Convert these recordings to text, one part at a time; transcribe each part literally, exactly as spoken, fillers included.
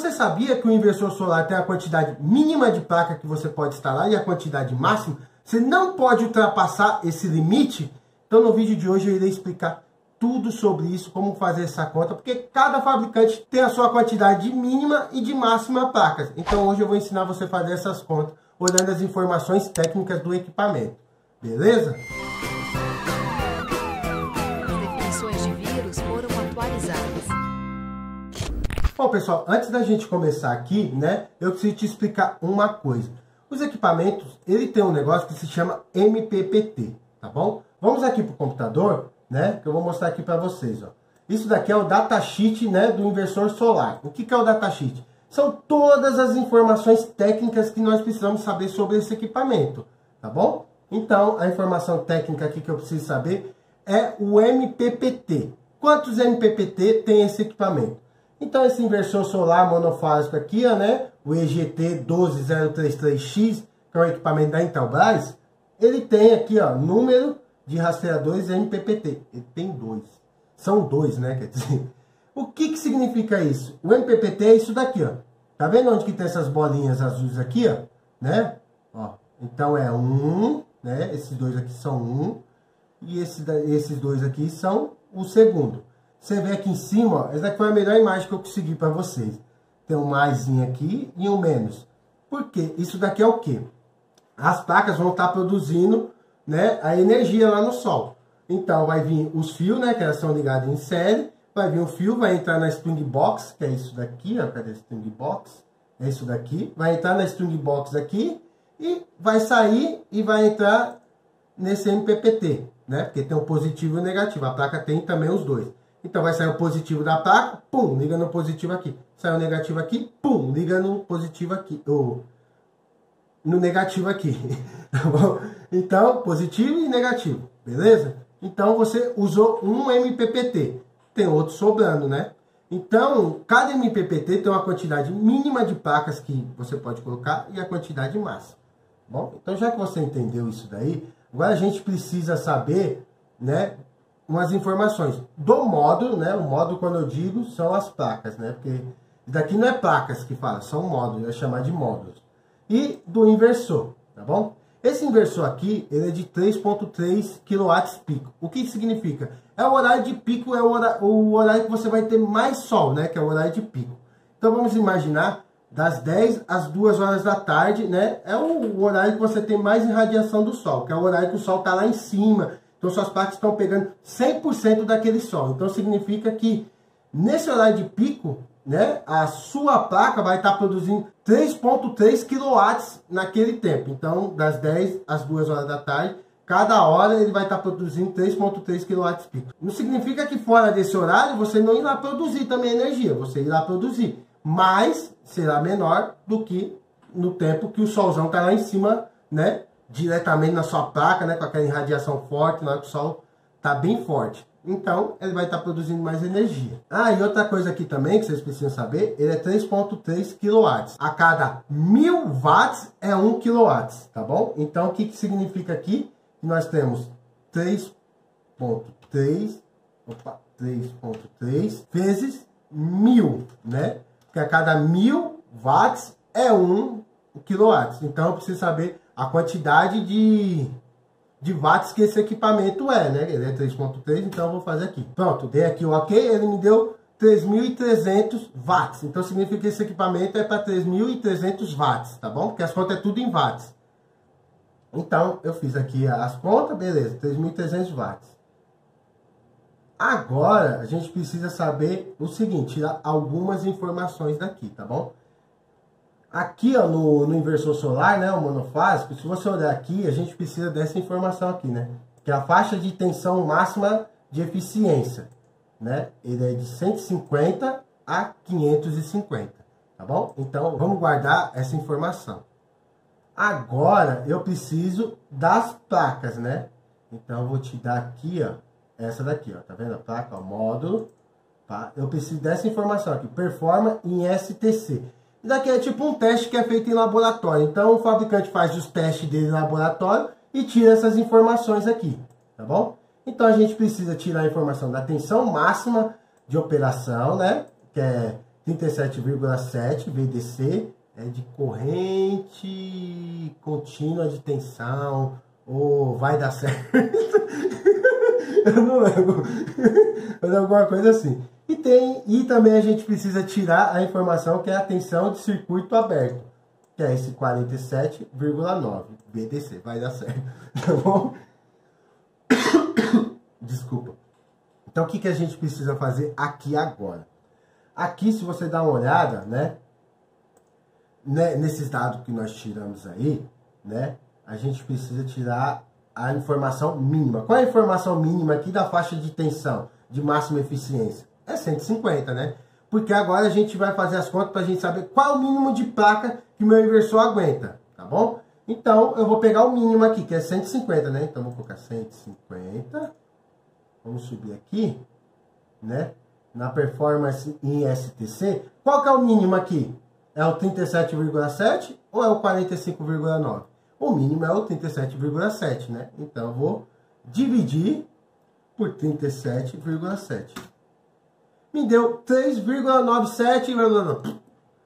Você sabia que o inversor solar tem a quantidade mínima de placa que você pode instalar e a quantidade máxima? Você não pode ultrapassar esse limite? Então no vídeo de hoje eu irei explicar tudo sobre isso, como fazer essa conta, porque cada fabricante tem a sua quantidade de mínima e de máxima placas. Então hoje eu vou ensinar você a fazer essas contas, olhando as informações técnicas do equipamento. Beleza? Bom pessoal, antes da gente começar aqui, né, eu preciso te explicar uma coisa. Os equipamentos, ele tem um negócio que se chama M P P T, tá bom? Vamos aqui pro computador, né, que eu vou mostrar aqui para vocês, ó. Isso daqui é o datasheet, né, do inversor solar. O que que é o datasheet? São todas as informações técnicas que nós precisamos saber sobre esse equipamento, tá bom? Então, a informação técnica aqui que eu preciso saber é o M P P T. Quantos M P P T tem esse equipamento? Então esse inversor solar monofásico aqui, ó, né, o E G T um dois zero três três X, que é um equipamento da Intelbras, ele tem aqui, ó, número de rastreadores M P P T. Ele tem dois. São dois, né, quer dizer. O que que significa isso? O M P P T é isso daqui, ó. Tá vendo onde que tem essas bolinhas azuis aqui, ó, né? Ó, então é um, né? Esses dois aqui são um e esse, esses dois aqui são o segundo. Você vê aqui em cima, ó, essa daqui foi a melhor imagem que eu consegui para vocês. Tem um maisinho aqui e um menos. Por quê? Isso daqui é o quê? As placas vão estar produzindo, né, a energia lá no sol. Então vai vir os fios, né, que elas são ligadas em série. Vai vir o fio, vai entrar na string box, que é isso daqui, ó, cadê a string box? É isso daqui. Vai entrar na string box aqui e vai sair e vai entrar nesse M P P T, né? Porque tem o positivo e o negativo. A placa tem também os dois. Então vai sair o positivo da placa, pum, liga no positivo aqui. Sai o negativo aqui, pum, liga no positivo aqui. Ou no negativo aqui. Tá bom? Então, positivo e negativo, beleza? Então você usou um M P P T. Tem outro sobrando, né? Então, cada M P P T tem uma quantidade mínima de placas que você pode colocar e a quantidade máxima. Bom, então já que você entendeu isso daí, agora a gente precisa saber, né, umas informações do módulo, né? O módulo, quando eu digo, são as placas, né? Porque daqui não é placas que fala, são módulos, eu chamar de módulos. E do inversor, tá bom? Esse inversor aqui, ele é de três vírgula três quilowatts pico. O que significa? É o horário de pico, é o horário, o horário que você vai ter mais sol, né? Que é o horário de pico. Então vamos imaginar, das dez às duas horas da tarde, né? É o horário que você tem mais irradiação do sol, que é o horário que o sol está lá em cima. Então suas placas estão pegando cem por cento daquele sol. Então significa que nesse horário de pico, né, a sua placa vai estar produzindo três vírgula três quilowatts naquele tempo. Então das dez às duas horas da tarde, cada hora ele vai estar produzindo três vírgula três quilowatts pico. Não significa que fora desse horário você não irá produzir também energia. Você irá produzir, mas será menor do que no tempo que o solzão está lá em cima, né, diretamente na sua placa, né, com aquela irradiação forte, na hora que o sol está bem forte. Então, ele vai estar tá produzindo mais energia. Ah, e outra coisa aqui também, que vocês precisam saber, ele é três vírgula três quilowatts. A cada mil watts é um quilowatt, tá bom? Então, o que, que significa aqui? Nós temos três vírgula três vezes mil, né? Porque a cada mil watts é um quilowatt. Então, eu preciso saber a quantidade de, de watts que esse equipamento é, né? Ele é três vírgula três, então eu vou fazer aqui. Pronto, dei aqui o OK, ele me deu três mil e trezentos watts. Então significa que esse equipamento é para três mil e trezentos watts, tá bom? Porque as contas é tudo em watts. Então, eu fiz aqui as contas, beleza, três mil e trezentos watts. Agora, a gente precisa saber o seguinte, tirar algumas informações daqui, tá bom? Aqui, ó, no, no inversor solar, né, o monofásico, se você olhar aqui, a gente precisa dessa informação aqui, né? Que é a faixa de tensão máxima de eficiência, né? Ele é de cento e cinquenta a quinhentos e cinquenta, tá bom? Então, vamos guardar essa informação. Agora, eu preciso das placas, né? Então, eu vou te dar aqui, ó, essa daqui, ó, tá vendo a placa, o módulo, tá? Eu preciso dessa informação aqui, performa em S T C. Isso daqui é tipo um teste que é feito em laboratório. Então o fabricante faz os testes dele em laboratório e tira essas informações aqui, tá bom? Então a gente precisa tirar a informação da tensão máxima de operação, né? Que é trinta e sete vírgula sete V D C é de corrente contínua de tensão, ou vai dar certo. Eu não lembro, mas é alguma coisa assim. E tem, e também a gente precisa tirar a informação que é a tensão de circuito aberto, que é esse quarenta e sete vírgula nove V D C, vai dar certo, tá bom? Desculpa. Então o que que a gente precisa fazer aqui agora? Aqui, se você dá uma olhada, né, nesses dados que nós tiramos aí, né, a gente precisa tirar a informação mínima. Qual é a informação mínima aqui da faixa de tensão de máxima eficiência? É cento e cinquenta, né? Porque agora a gente vai fazer as contas para a gente saber qual é o mínimo de placa que meu inversor aguenta, tá bom? Então eu vou pegar o mínimo aqui, que é cento e cinquenta, né? Então vou colocar cento e cinquenta, vamos subir aqui, né? Na performance em S T C, qual que é o mínimo aqui? É o trinta e sete vírgula sete ou é o quarenta e cinco vírgula nove? O mínimo é o trinta e sete vírgula sete, né? Então eu vou dividir por trinta e sete vírgula sete. Me deu três vírgula noventa e sete.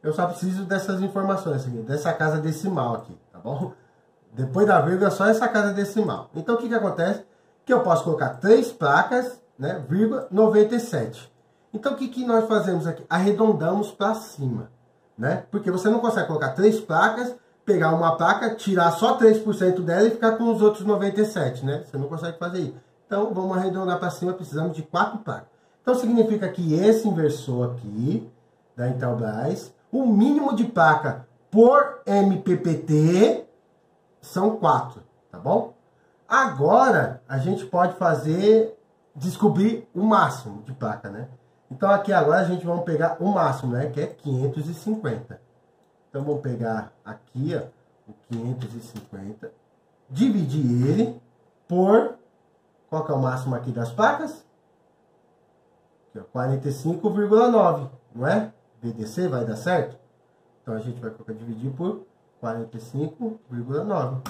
Eu só preciso dessas informações aqui, dessa casa decimal aqui, tá bom? Depois da vírgula, só essa casa decimal. Então o que que acontece? Que eu posso colocar três placas, né? Vírgula noventa e sete. Então, o que que nós fazemos aqui? Arredondamos para cima, né? Porque você não consegue colocar três placas, pegar uma placa, tirar só três por cento dela e ficar com os outros noventa e sete, né? Você não consegue fazer isso. Então, vamos arredondar para cima, precisamos de quatro placas. Então, significa que esse inversor aqui, da Intelbras, o mínimo de placa por M P P T são quatro, tá bom? Agora, a gente pode fazer, descobrir o máximo de placa, né? Então aqui agora a gente vai pegar o máximo, né? Que é quinhentos e cinquenta. Então vou pegar aqui, ó, o quinhentos e cinquenta, dividir ele por, qual que é o máximo aqui das placas? quarenta e cinco vírgula nove, não é? V D C vai dar certo? Então a gente vai colocar dividir por quarenta e cinco vírgula nove.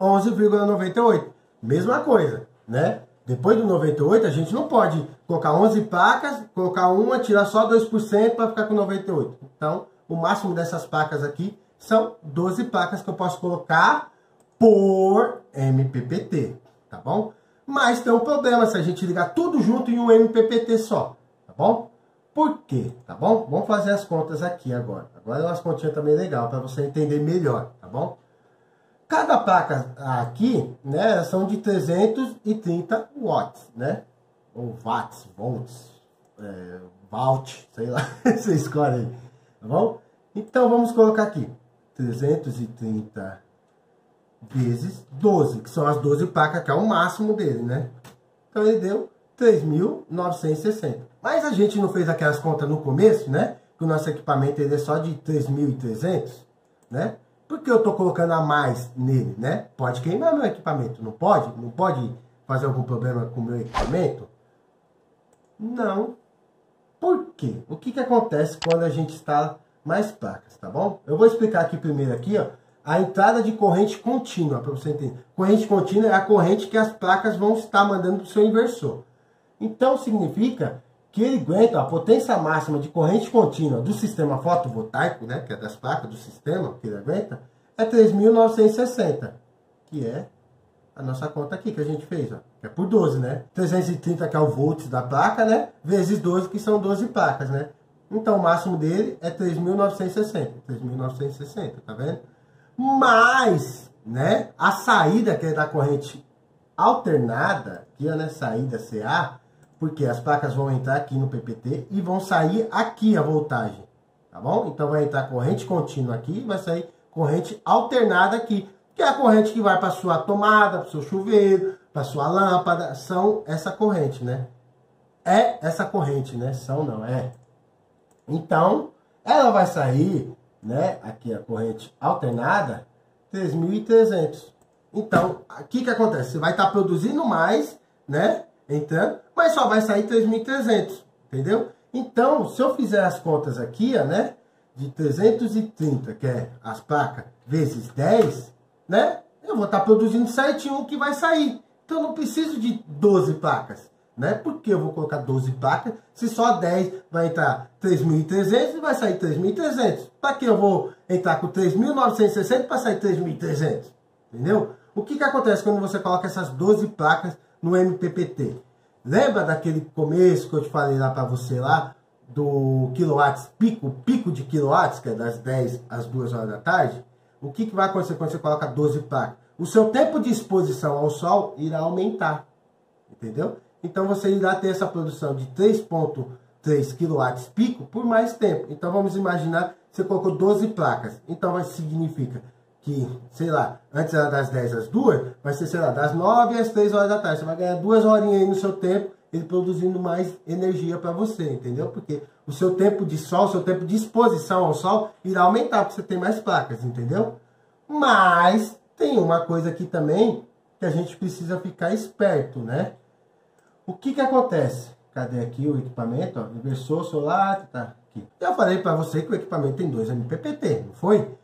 onze vírgula noventa e oito, mesma coisa, né? Depois do noventa e oito, a gente não pode colocar onze placas, colocar uma, tirar só dois por cento para ficar com noventa e oito. Então, o máximo dessas placas aqui são doze placas que eu posso colocar por M P P T, tá bom? Mas tem um problema se a gente ligar tudo junto em um M P P T só, tá bom? Por quê? Tá bom? Vamos fazer as contas aqui agora. Agora é umas continhas também legal para você entender melhor, tá bom? Cada placa aqui, né, são de trezentos e trinta watts, né? Ou watts, volts, é, volt, sei lá, você escolhe aí, tá bom? Então vamos colocar aqui, trezentos e trinta vezes doze, que são as doze placas, que é o máximo dele, né? Então ele deu três mil novecentos e sessenta. Mas a gente não fez aquelas contas no começo, né? Que o nosso equipamento ele é só de três mil e trezentos, né? Porque eu tô colocando a mais nele, né? Pode queimar meu equipamento, não pode? Não pode fazer algum problema com o meu equipamento? Não. Por quê? O que que acontece quando a gente está mais placas, tá bom? Eu vou explicar aqui primeiro aqui, ó, a entrada de corrente contínua, para você entender. Corrente contínua é a corrente que as placas vão estar mandando para o seu inversor. Então significa que ele aguenta a potência máxima de corrente contínua do sistema fotovoltaico, né, que é das placas do sistema, que ele aguenta, é três mil novecentos e sessenta, que é a nossa conta aqui que a gente fez, ó, que é por doze, né? trezentos e trinta, que é o volts da placa, né, vezes doze, que são doze placas, né? Então o máximo dele é três mil novecentos e sessenta, três mil novecentos e sessenta, tá vendo? Mas, né, a saída que é da corrente alternada, que é, né, saída C A, porque as placas vão entrar aqui no P P T e vão sair aqui a voltagem, tá bom? Então vai entrar corrente contínua aqui, vai sair corrente alternada aqui, que é a corrente que vai para sua tomada, para o seu chuveiro, para sua lâmpada, são essa corrente, né? É essa corrente, né? São não, é. Então, ela vai sair, né? Aqui a corrente alternada, três mil e trezentos. Então, o que que acontece? Você vai estar produzindo mais, né? Entrando, mas só vai sair três mil e trezentos, entendeu? Então, se eu fizer as contas aqui, ó, né, de trezentos e trinta, que é as placas, vezes dez, né, eu vou estar tá produzindo certinho o que vai sair. Então, eu não preciso de doze placas, Né? Porque eu vou colocar doze placas, se só dez vai entrar três mil e trezentos e vai sair três mil e trezentos. Para que eu vou entrar com três mil novecentos e sessenta para sair três mil e trezentos? Entendeu? O que, que acontece quando você coloca essas doze placas no M P P T? Lembra daquele começo que eu te falei lá para você lá, do quilowatts pico, pico de quilowatts, que é das dez às duas horas da tarde? O que, que vai acontecer quando você coloca doze placas? O seu tempo de exposição ao sol irá aumentar, entendeu? Então você irá ter essa produção de três vírgula três quilowatts pico por mais tempo. Então vamos imaginar, você colocou doze placas. Então vai significa que, sei lá, antes era das dez às duas, vai ser, sei lá, das nove às três horas da tarde. Você vai ganhar duas horinhas aí no seu tempo, ele produzindo mais energia para você, entendeu? Porque o seu tempo de sol, o seu tempo de exposição ao sol irá aumentar, porque você tem mais placas, entendeu? Mas tem uma coisa aqui também que a gente precisa ficar esperto, né? O que que acontece? Cadê aqui o equipamento? Ó, inversor solar, tá aqui. Eu falei para você que o equipamento tem dois M P P T, não foi?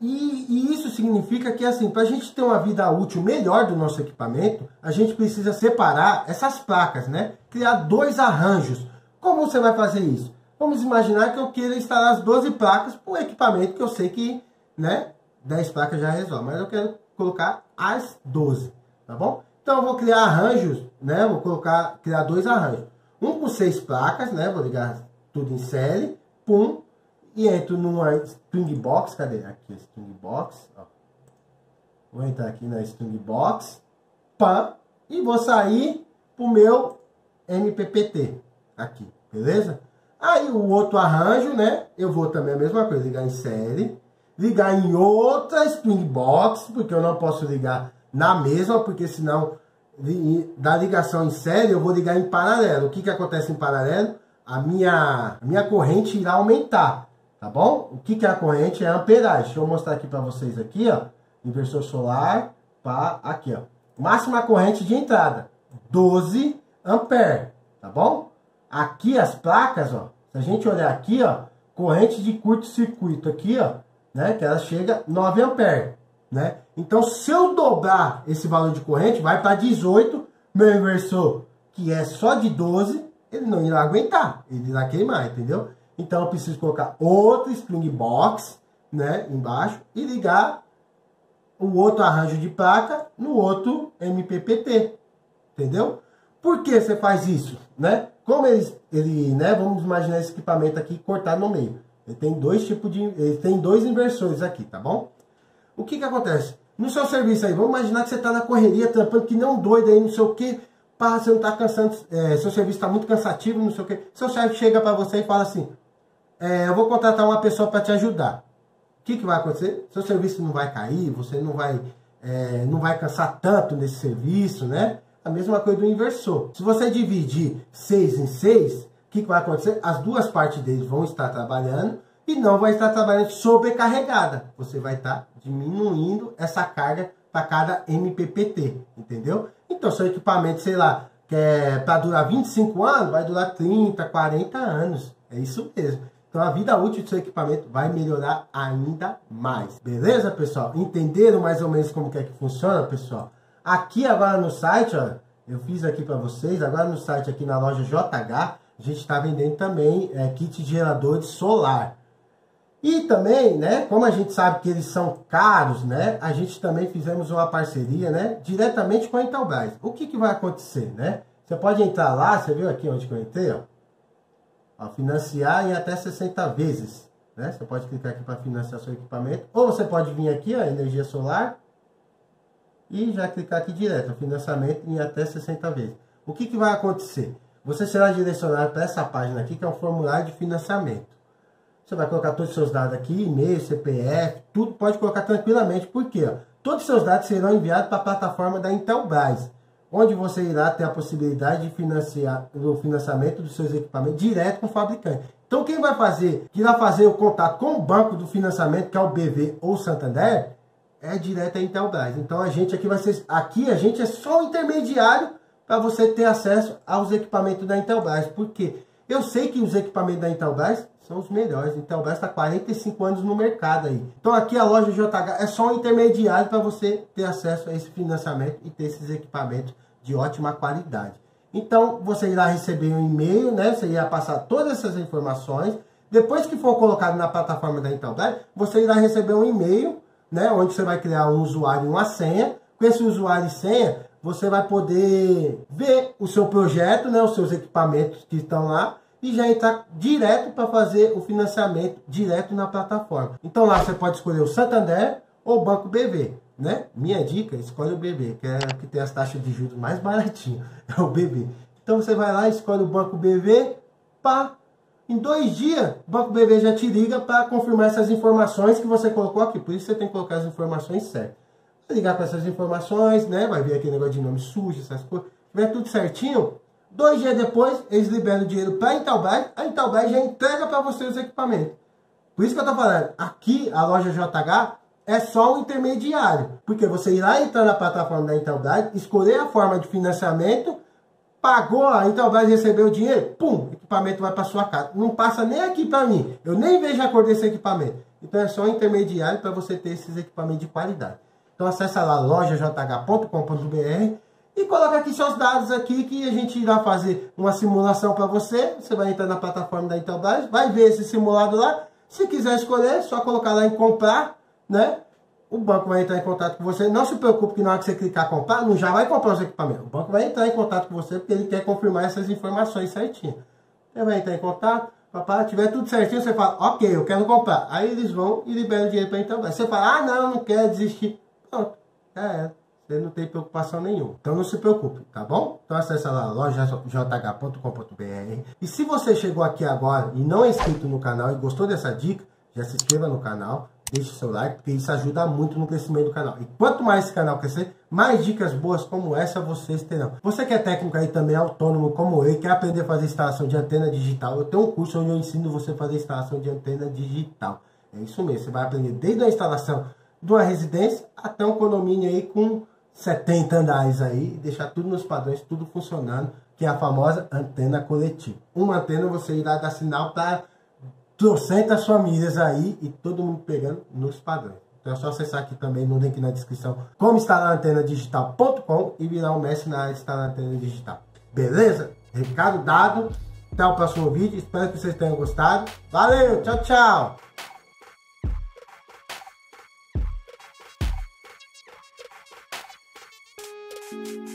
E, e isso significa que, assim, para a gente ter uma vida útil melhor do nosso equipamento, a gente precisa separar essas placas, né? Criar dois arranjos. Como você vai fazer isso? Vamos imaginar que eu queira instalar as doze placas para um equipamento que eu sei que, né, dez placas já resolve. Mas eu quero colocar as doze, tá bom? Então eu vou criar arranjos, né? Vou colocar, criar dois arranjos. Um com seis placas, né? Vou ligar tudo em série, pum, e entro numa string box. Cadê? Aqui, string box. Ó. Vou entrar aqui na string box, pá, e vou sair pro meu M P P T aqui, beleza? Aí o outro arranjo, né? Eu vou também a mesma coisa, ligar em série, ligar em outra string box, porque eu não posso ligar na mesma, porque senão da ligação em série eu vou ligar em paralelo. O que que acontece em paralelo? A minha, a minha corrente irá aumentar, tá bom? O que que é a corrente? É a amperagem. Deixa eu mostrar aqui para vocês aqui, ó. Inversor solar, pá, aqui, ó. Máxima corrente de entrada, doze ampere, tá bom? Aqui as placas, ó. Se a gente olhar aqui, ó, corrente de curto-circuito aqui, ó, né? Que ela chega nove ampere, né? Então, se eu dobrar esse valor de corrente, vai para dezoito, meu inversor, que é só de doze, ele não irá aguentar, ele irá queimar, entendeu? Então, eu preciso colocar outra string box, né, embaixo, e ligar o outro arranjo de placa no outro M P P T, entendeu? Por que você faz isso, né? Como ele, ele, né, vamos imaginar esse equipamento aqui cortado no meio. Ele tem dois tipos de, ele tem dois inversores aqui, tá bom? O que que acontece? No seu serviço aí, vamos imaginar que você está na correria, trampando que não doido aí, não sei o que, pá, você não está cansando, é, seu serviço está muito cansativo, não sei o que. Seu chefe chega para você e fala assim, é, eu vou contratar uma pessoa para te ajudar. O que que vai acontecer? Seu serviço não vai cair, você não vai, é, não vai cansar tanto nesse serviço, né? A mesma coisa do inversor. Se você dividir seis em seis, o que que vai acontecer? As duas partes deles vão estar trabalhando, e não vai estar trabalhando sobrecarregada. Você vai estar diminuindo essa carga para cada M P P T, entendeu? Então, seu equipamento, sei lá, que é para durar vinte e cinco anos, vai durar trinta, quarenta anos. É isso mesmo. Então, a vida útil do seu equipamento vai melhorar ainda mais. Beleza, pessoal? Entenderam mais ou menos como que é que funciona, pessoal? Aqui agora no site, ó, eu fiz aqui para vocês, agora no site aqui na loja J H, a gente está vendendo também é, kit de geradores solar. E também, né, como a gente sabe que eles são caros, né, a gente também fizemos uma parceria, né, diretamente com a Intelbras. O que que vai acontecer, né? Você pode entrar lá, você viu aqui onde que eu entrei, ó. Ó, financiar em até sessenta vezes, né? Você pode clicar aqui para financiar seu equipamento. Ou você pode vir aqui, ó, energia solar, e já clicar aqui direto, financiamento em até sessenta vezes. O que que vai acontecer? Você será direcionado para essa página aqui, que é um formulário de financiamento. Você vai colocar todos os seus dados aqui, e-mail, C P F, tudo pode colocar tranquilamente. Por quê? Todos os seus dados serão enviados para a plataforma da Intelbras, onde você irá ter a possibilidade de financiar o financiamento dos seus equipamentos direto com o fabricante. Então quem vai fazer, que irá fazer o contato com o banco do financiamento, que é o B V ou Santander, é direto a Intelbras. Então a gente aqui vai ser, aqui a gente é só o intermediário para você ter acesso aos equipamentos da Intelbras. Por quê? Eu sei que os equipamentos da Intelbras são os melhores. Intelbras está há quarenta e cinco anos no mercado aí. Então aqui a loja J H é só um intermediário para você ter acesso a esse financiamento e ter esses equipamentos de ótima qualidade. Então, você irá receber um e-mail, né? Você irá passar todas essas informações. Depois que for colocado na plataforma da Intelbras, você irá receber um e-mail, né? Onde você vai criar um usuário e uma senha. Com esse usuário e senha, você vai poder ver o seu projeto, né? Os seus equipamentos que estão lá. E já entrar direto para fazer o financiamento direto na plataforma. Então lá você pode escolher o Santander ou o Banco B V, né? Minha dica, escolhe o B V, que é o que tem as taxas de juros mais baratinho, é o B V. Então você vai lá, escolhe o Banco B V, pá. Em dois dias, o Banco B V já te liga para confirmar essas informações que você colocou aqui. Por isso você tem que colocar as informações certas. Vai ligar com essas informações, né? Vai ver aquele negócio de nome sujo, essas coisas. Se tiver tudo certinho, dois dias depois, eles liberam o dinheiro para a Intelbras. A Intelbras já entrega para você os equipamentos. Por isso que eu estou falando, aqui a loja J H é só um intermediário. Porque você irá entrar na plataforma da Intelbras, escolher a forma de financiamento, pagou, a Intelbras recebeu o dinheiro, pum, o equipamento vai para sua casa. Não passa nem aqui para mim, eu nem vejo a cor desse equipamento. Então é só um intermediário para você ter esses equipamentos de qualidade. Então acessa lá loja j h ponto com ponto b r. E coloca aqui seus dados aqui que a gente irá fazer uma simulação para você. Você vai entrar na plataforma da Intelbras, vai ver esse simulado lá. Se quiser escolher, só colocar lá em comprar, né? O banco vai entrar em contato com você. Não se preocupe que na hora que você clicar comprar, não já vai comprar os equipamentos. O banco vai entrar em contato com você porque ele quer confirmar essas informações certinho. Ele vai entrar em contato, papai, tiver tudo certinho, você fala, ok, eu quero comprar. Aí eles vão e liberam o dinheiro para a Intelbras. Você fala, ah não, não quero desistir. Pronto, já era. Você não tem preocupação nenhuma. Então não se preocupe, tá bom? Então acessa lá loja j h ponto com ponto b r. E se você chegou aqui agora e não é inscrito no canal e gostou dessa dica, já se inscreva no canal, deixe seu like, porque isso ajuda muito no crescimento do canal. E quanto mais esse canal crescer, mais dicas boas como essa vocês terão. Você que é técnico aí também, autônomo como eu, e quer aprender a fazer instalação de antena digital, eu tenho um curso onde eu ensino você a fazer instalação de antena digital. É isso mesmo, você vai aprender desde a instalação de uma residência até um condomínio aí com setenta andares aí, deixar tudo nos padrões, tudo funcionando, que é a famosa antena coletiva. Uma antena você irá dar sinal para trocentas famílias aí e todo mundo pegando nos padrões. Então é só acessar aqui também no link na descrição, como instalar antena digital ponto com e virar um mestre na área de instalar antena digital. Beleza? Recado dado. Até o próximo vídeo. Espero que vocês tenham gostado. Valeu! Tchau, tchau! Thank you.